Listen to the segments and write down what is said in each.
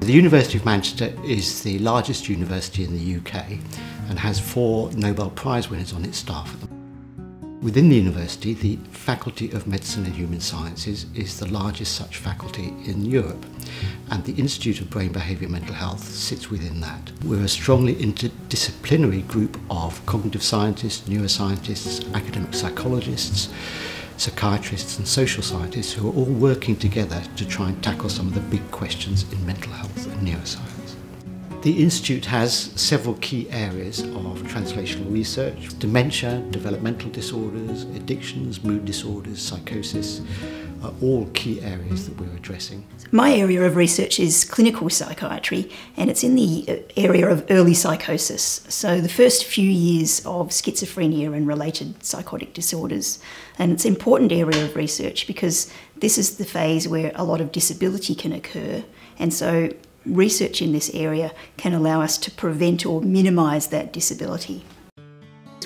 The University of Manchester is the largest university in the UK and has 4 Nobel Prize winners on its staff. Within the university, the Faculty of Medicine and Human Sciences is the largest such faculty in Europe, and the Institute of Brain, Behaviour and Mental Health sits within that. We're a strongly interdisciplinary group of cognitive scientists, neuroscientists, academic psychologists, psychiatrists and social scientists who are all working together to try and tackle some of the big questions in mental health and neuroscience. The Institute has several key areas of translational research: dementia, developmental disorders, addictions, mood disorders, psychosis are all key areas that we're addressing. My area of research is clinical psychiatry, and it's in the area of early psychosis, so the first few years of schizophrenia and related psychotic disorders. And it's an important area of research because this is the phase where a lot of disability can occur, and so research in this area can allow us to prevent or minimise that disability.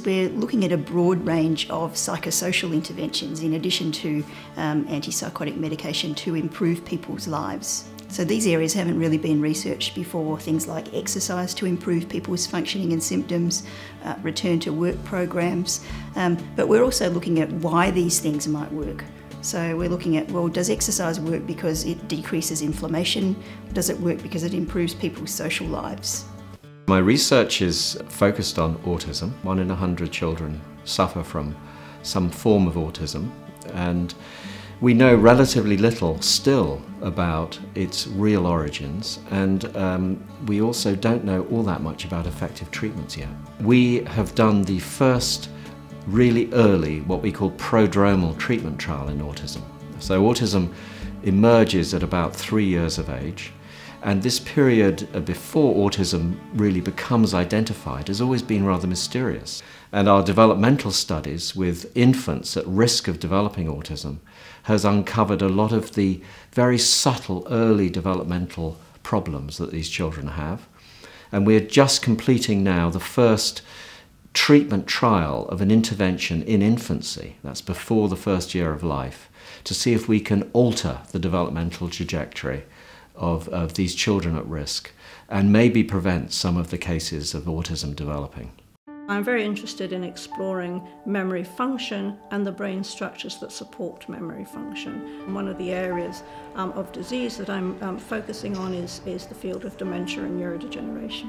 We're looking at a broad range of psychosocial interventions in addition to antipsychotic medication to improve people's lives. So these areas haven't really been researched before. Things like exercise to improve people's functioning and symptoms, return to work programs, but we're also looking at why these things might work. So we're looking at, well, does exercise work because it decreases inflammation? Does it work because it improves people's social lives? My research is focused on autism. 1 in 100 children suffer from some form of autism, and we know relatively little still about its real origins, and we also don't know all that much about effective treatments yet. We have done the first really early, what we call prodromal treatment trial in autism. So autism emerges at about 3 years of age, and this period before autism really becomes identified has always been rather mysterious. And our developmental studies with infants at risk of developing autism has uncovered a lot of the very subtle early developmental problems that these children have. And we're just completing now the first treatment trial of an intervention in infancy, that's before the first year of life, to see if we can alter the developmental trajectory of these children at risk and maybe prevent some of the cases of autism developing. I'm very interested in exploring memory function and the brain structures that support memory function. One of the areas of disease that I'm focusing on is the field of dementia and neurodegeneration.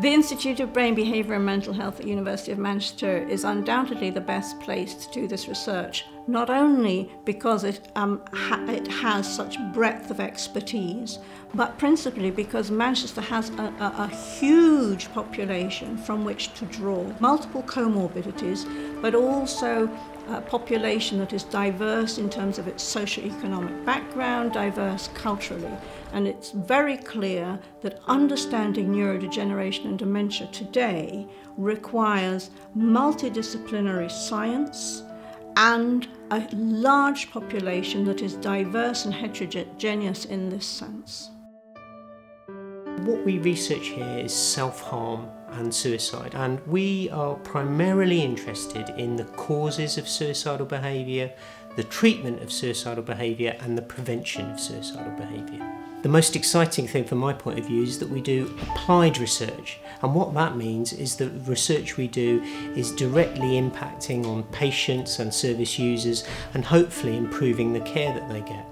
The Institute of Brain, Behaviour and Mental Health at University of Manchester is undoubtedly the best place to do this research, not only because it has such breadth of expertise, but principally because Manchester has a huge population from which to draw. Multiple comorbidities, but also a population that is diverse in terms of its socio-economic background, diverse culturally. And it's very clear that understanding neurodegeneration and dementia today requires multidisciplinary science and a large population that is diverse and heterogeneous in this sense. What we research here is self-harm and suicide, and we are primarily interested in the causes of suicidal behaviour, the treatment of suicidal behaviour and the prevention of suicidal behaviour. The most exciting thing from my point of view is that we do applied research, and what that means is the research we do is directly impacting on patients and service users and hopefully improving the care that they get.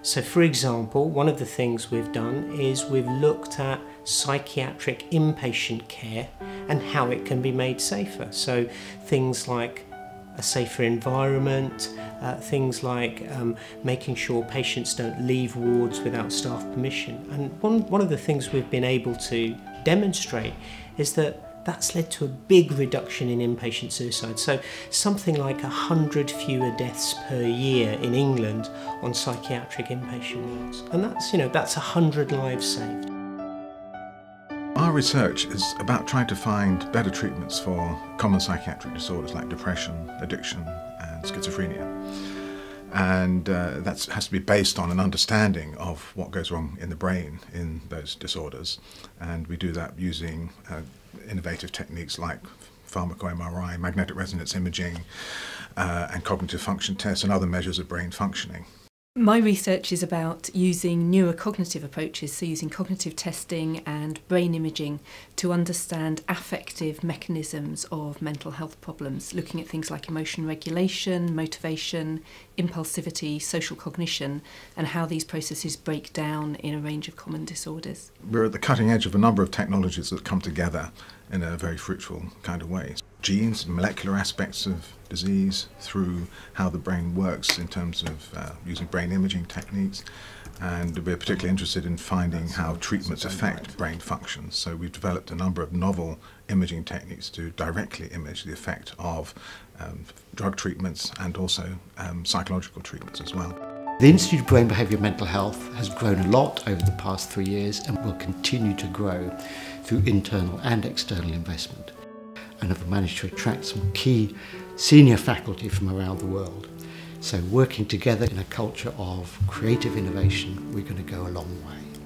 So for example, one of the things we've done is we've looked at psychiatric inpatient care and how it can be made safer. So things like a safer environment, things like making sure patients don't leave wards without staff permission. And one of the things we've been able to demonstrate is that's led to a big reduction in inpatient suicide. So something like 100 fewer deaths per year in England on psychiatric inpatient wards. And that's 100 lives saved. Our research is about trying to find better treatments for common psychiatric disorders like depression, addiction and schizophrenia. And that has to be based on an understanding of what goes wrong in the brain in those disorders. And we do that using innovative techniques like pharmaco-MRI, magnetic resonance imaging, and cognitive function tests and other measures of brain functioning. My research is about using neurocognitive approaches, so using cognitive testing and brain imaging to understand affective mechanisms of mental health problems, looking at things like emotion regulation, motivation, impulsivity, social cognition, and how these processes break down in a range of common disorders. We're at the cutting edge of a number of technologies that come together in a very fruitful kind of way. Genes, molecular aspects of disease through how the brain works in terms of using brain imaging techniques, and we're particularly interested in finding how treatments affect brain functions. So we've developed a number of novel imaging techniques to directly image the effect of drug treatments and also psychological treatments as well. The Institute of Brain, Behaviour and Mental Health has grown a lot over the past 3 years and will continue to grow through internal and external investment, and have managed to attract some key senior faculty from around the world. So working together in a culture of creative innovation, we're going to go a long way.